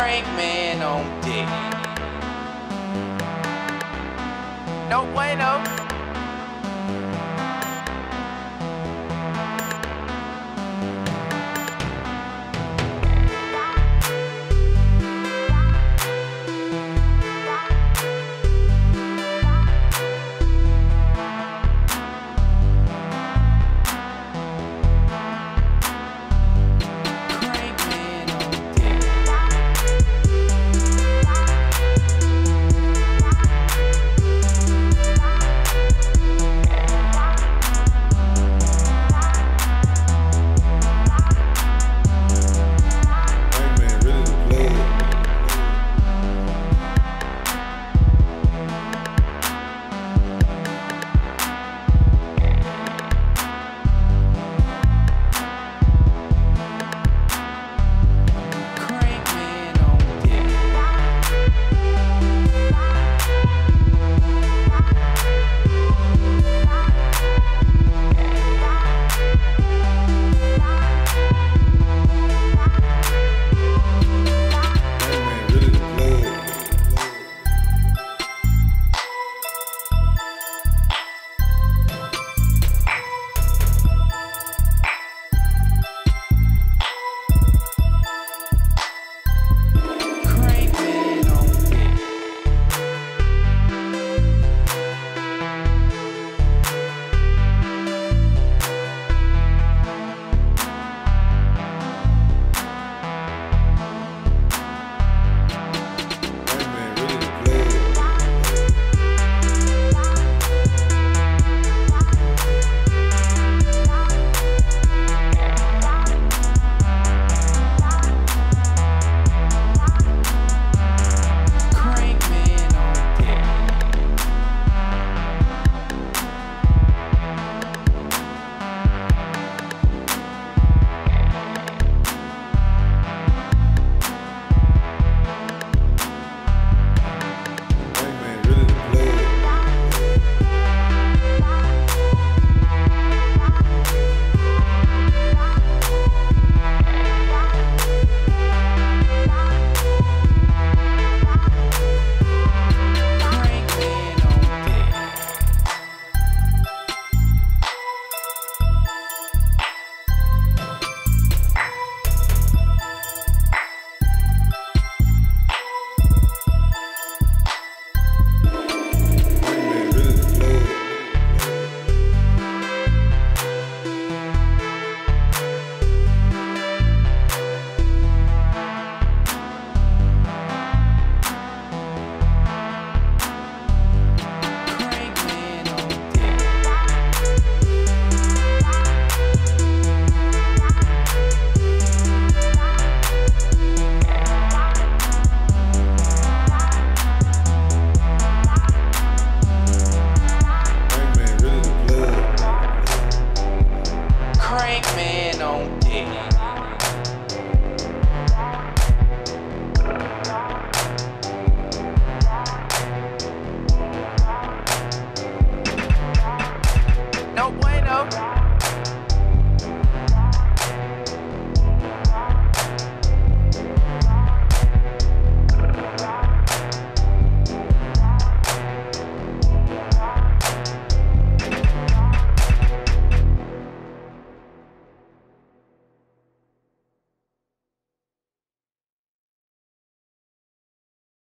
crank man on dick. No bueno.